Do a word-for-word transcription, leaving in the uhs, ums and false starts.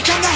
comes the